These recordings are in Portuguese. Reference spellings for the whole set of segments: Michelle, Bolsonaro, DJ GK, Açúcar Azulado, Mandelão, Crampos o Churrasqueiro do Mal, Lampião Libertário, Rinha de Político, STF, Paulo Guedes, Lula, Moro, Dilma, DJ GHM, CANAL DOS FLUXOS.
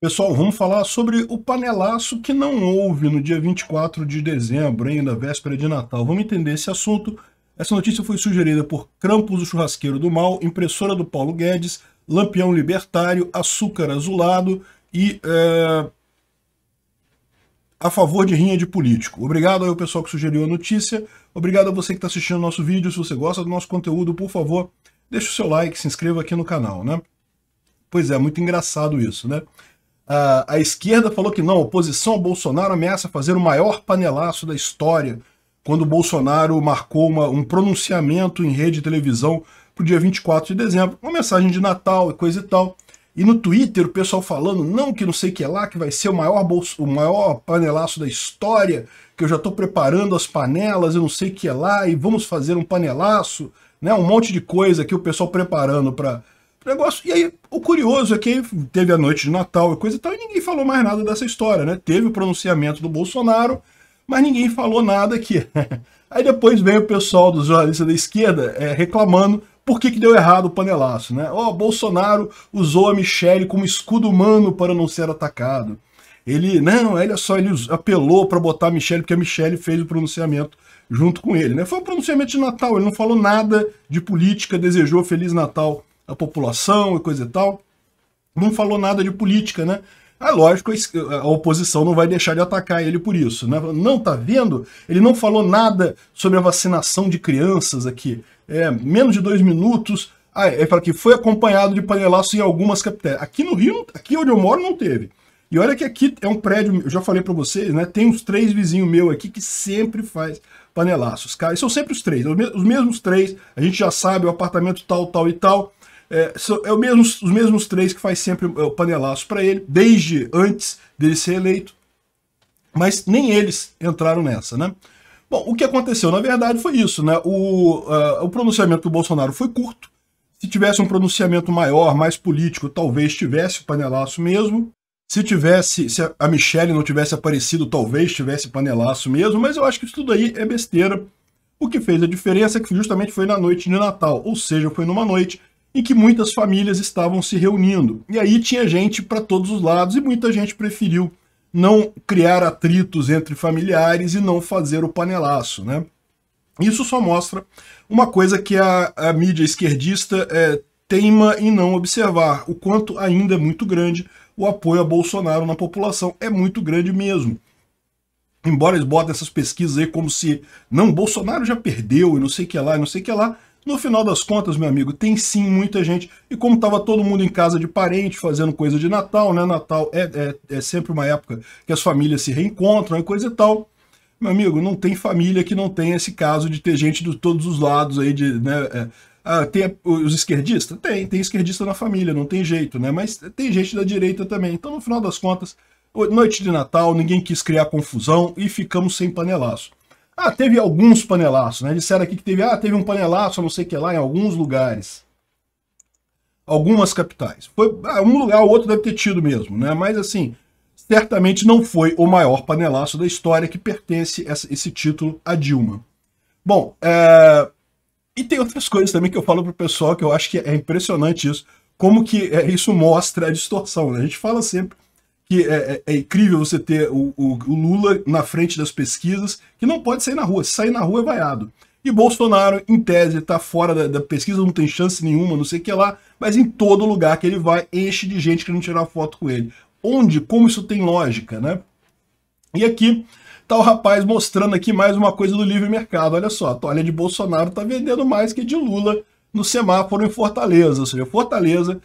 Pessoal, vamos falar sobre o panelaço que não houve no dia 24 de dezembro, ainda véspera de Natal. Vamos entender esse assunto. Essa notícia foi sugerida por Crampos o Churrasqueiro do Mal, impressora do Paulo Guedes, Lampião Libertário, Açúcar Azulado e a favor de Rinha de Político. Obrigado ao pessoal que sugeriu a notícia. Obrigado a você que está assistindo o nosso vídeo. Se você gosta do nosso conteúdo, por favor, deixa o seu like, se inscreva aqui no canal, né? Pois é, muito engraçado isso, né? A esquerda falou que não, a oposição ao Bolsonaro ameaça fazer o maior panelaço da história, quando o Bolsonaro marcou um pronunciamento em rede de televisão para o dia 24 de dezembro, uma mensagem de Natal e coisa e tal. E no Twitter o pessoal falando, não, que não sei o que é lá, que vai ser o maior panelaço da história, que eu já estou preparando as panelas, eu não sei o que é lá, e vamos fazer um panelaço, né? Um monte de coisa que o pessoal preparando para o negócio. E aí, o curioso é que teve a noite de Natal e coisa e tal, e ninguém falou mais nada dessa história, né? Teve o pronunciamento do Bolsonaro, mas ninguém falou nada aqui. Aí depois veio o pessoal dos jornalistas da esquerda reclamando por que deu errado o panelaço, né? Ó, Bolsonaro usou a Michelle como escudo humano para não ser atacado. Ele, não, olha só, ele apelou para botar a Michelle, porque a Michelle fez o pronunciamento junto com ele, né? Foi um pronunciamento de Natal, ele não falou nada de política, desejou Feliz Natal à população e coisa e tal. Não falou nada de política, né? Ah, lógico, a oposição não vai deixar de atacar ele por isso, né? Não, tá vendo? Ele não falou nada sobre a vacinação de crianças aqui. É, menos de 2 minutos. Ah, é para que foi acompanhado de panelaço em algumas capitais. Aqui no Rio, aqui onde eu moro, não teve. E olha que aqui é um prédio, eu já falei para vocês, né? Tem uns 3 vizinhos meus aqui que sempre faz panelaços, cara. E são sempre os 3, os mesmos 3. A gente já sabe, o apartamento tal, tal e tal. Os mesmos 3 que faz sempre o panelaço para ele, desde antes dele ser eleito. Mas nem eles entraram nessa, né? Bom, o que aconteceu, na verdade, foi isso, né? O pronunciamento do Bolsonaro foi curto. Se tivesse um pronunciamento maior, mais político, talvez tivesse o panelaço mesmo. Se a Michelle não tivesse aparecido, talvez tivesse panelaço mesmo. Mas eu acho que isso tudo aí é besteira. O que fez a diferença é que justamente foi na noite de Natal, ou seja, foi numa noite em que muitas famílias estavam se reunindo. E aí tinha gente para todos os lados e muita gente preferiu não criar atritos entre familiares e não fazer o panelaço, né? Isso só mostra uma coisa que a mídia esquerdista teima em não observar, o quanto ainda é muito grande o apoio a Bolsonaro na população, é muito grande mesmo. Embora eles botem essas pesquisas aí como se, não, Bolsonaro já perdeu e não sei o que lá, e não sei o que lá, no final das contas, meu amigo, tem sim muita gente. E como estava todo mundo em casa de parente, fazendo coisa de Natal, né? Natal é sempre uma época que as famílias se reencontram e coisa e tal. Meu amigo, não tem família que não tenha esse caso de ter gente de todos os lados aí, de, né? Tem os esquerdistas? Tem esquerdista na família, não tem jeito, né? Mas tem gente da direita também. Então, no final das contas, noite de Natal, ninguém quis criar confusão e ficamos sem panelaço. Ah, teve alguns panelaços, né? Disseram aqui que teve um panelaço, não sei o que lá, em alguns lugares. Algumas capitais. Foi, um lugar ou outro deve ter tido mesmo, né? Mas, assim, certamente não foi o maior panelaço da história, que pertence esse título a Dilma. Bom, e tem outras coisas também que eu falo pro pessoal, que eu acho que é impressionante isso, como que isso mostra a distorção, né? A gente fala sempre que é incrível você ter o Lula na frente das pesquisas, que não pode sair na rua, se sair na rua é vaiado. E Bolsonaro, em tese, está fora da pesquisa, não tem chance nenhuma, não sei o que lá, mas em todo lugar que ele vai, enche de gente querendo tirar foto com ele. Onde? Como isso tem lógica, né? E aqui tá o rapaz mostrando aqui mais uma coisa do livre mercado. Olha só, a toalha de Bolsonaro tá vendendo mais que de Lula no semáforo em Fortaleza. Ou seja, Fortaleza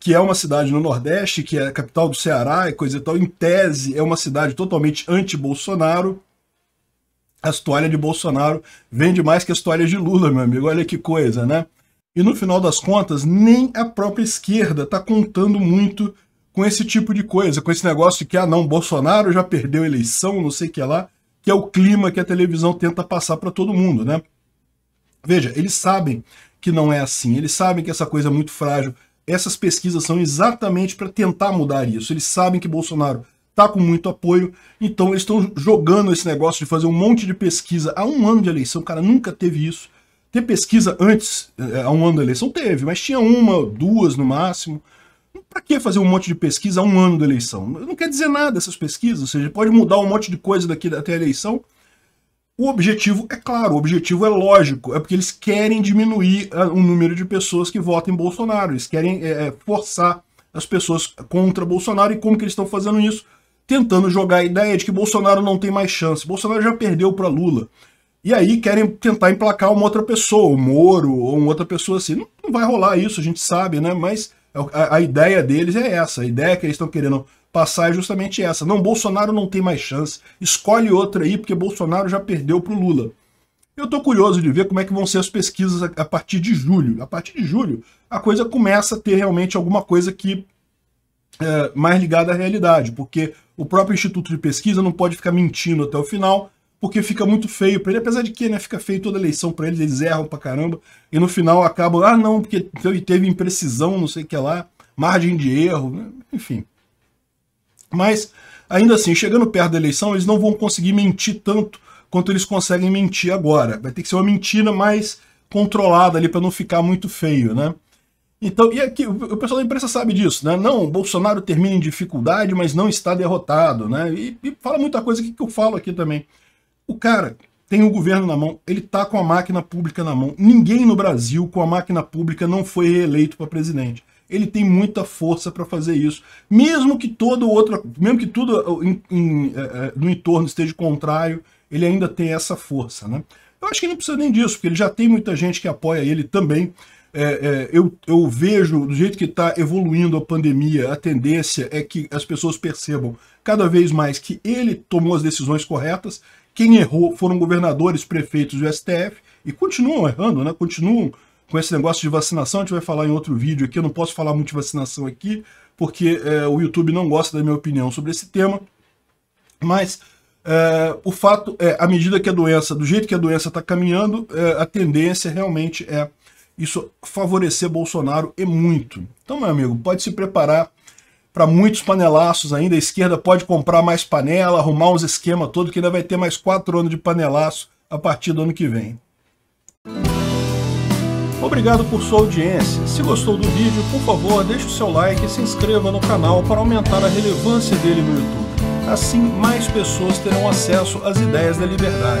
que é uma cidade no Nordeste, que é a capital do Ceará e coisa e tal, em tese é uma cidade totalmente anti-Bolsonaro. As toalhas de Bolsonaro vende mais que as toalhas de Lula, meu amigo, olha que coisa, né? E no final das contas, nem a própria esquerda tá contando muito com esse tipo de coisa, com esse negócio de que, ah não, Bolsonaro já perdeu a eleição, não sei o que lá, que é o clima que a televisão tenta passar para todo mundo, né? Veja, eles sabem que não é assim, eles sabem que essa coisa é muito frágil. Essas pesquisas são exatamente para tentar mudar isso. Eles sabem que Bolsonaro está com muito apoio, então eles estão jogando esse negócio de fazer um monte de pesquisa há um ano de eleição. Cara, nunca teve isso. Ter pesquisa antes, há um ano da eleição, teve, mas tinha uma, duas no máximo. Para que fazer um monte de pesquisa a um ano da eleição? Não quer dizer nada essas pesquisas, ou seja, pode mudar um monte de coisa daqui até a eleição. O objetivo é claro, o objetivo é lógico, é porque eles querem diminuir o número de pessoas que votam em Bolsonaro, eles querem forçar as pessoas contra Bolsonaro. E como que eles estão fazendo isso? Tentando jogar a ideia de que Bolsonaro não tem mais chance, Bolsonaro já perdeu para Lula. E aí querem tentar emplacar uma outra pessoa, o Moro ou uma outra pessoa assim. Não vai rolar isso, a gente sabe, né? Mas a ideia deles é essa, a ideia que eles estão querendo passar é justamente essa. Não, Bolsonaro não tem mais chance, escolhe outra aí, porque Bolsonaro já perdeu pro Lula. Eu tô curioso de ver como é que vão ser as pesquisas a partir de julho. A partir de julho, a coisa começa a ter realmente alguma coisa que é mais ligada à realidade, porque o próprio Instituto de Pesquisa não pode ficar mentindo até o final, porque fica muito feio para ele, apesar de que, né, fica feio toda eleição para eles, eles erram pra caramba, e no final acabam, ah não, porque teve imprecisão, não sei o que lá, margem de erro, né? Enfim. Mas, ainda assim, chegando perto da eleição, eles não vão conseguir mentir tanto quanto eles conseguem mentir agora. Vai ter que ser uma mentira mais controlada ali para não ficar muito feio, né? Então, e aqui, o pessoal da imprensa sabe disso, né? Não, Bolsonaro termina em dificuldade, mas não está derrotado, né? E fala muita coisa que eu falo aqui também. O cara tem o governo na mão, ele tá com a máquina pública na mão. Ninguém no Brasil com a máquina pública não foi reeleito para presidente. Ele tem muita força para fazer isso. Mesmo que tudo no entorno esteja contrário, ele ainda tem essa força, né? Eu acho que não precisa nem disso, porque ele já tem muita gente que apoia ele também. Eu vejo, do jeito que está evoluindo a pandemia, a tendência é que as pessoas percebam cada vez mais que ele tomou as decisões corretas. Quem errou foram governadores, prefeitos do STF, e continuam errando, né? Continuam com esse negócio de vacinação, a gente vai falar em outro vídeo aqui, eu não posso falar muito de vacinação aqui, porque o YouTube não gosta da minha opinião sobre esse tema, mas o fato é, à medida que a doença, do jeito que a doença está caminhando, a tendência realmente é isso favorecer Bolsonaro e muito. Então, meu amigo, pode se preparar para muitos panelaços ainda. A esquerda pode comprar mais panela, arrumar uns esquemas todos, que ainda vai ter mais 4 anos de panelaço a partir do ano que vem. Obrigado por sua audiência. Se gostou do vídeo, por favor, deixe o seu like e se inscreva no canal para aumentar a relevância dele no YouTube. Assim, mais pessoas terão acesso às ideias da liberdade.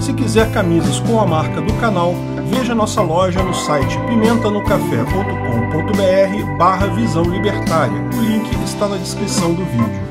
Se quiser camisas com a marca do canal, veja nossa loja no site pimentanocafé.com.br/visão libertária. O link está na descrição do vídeo.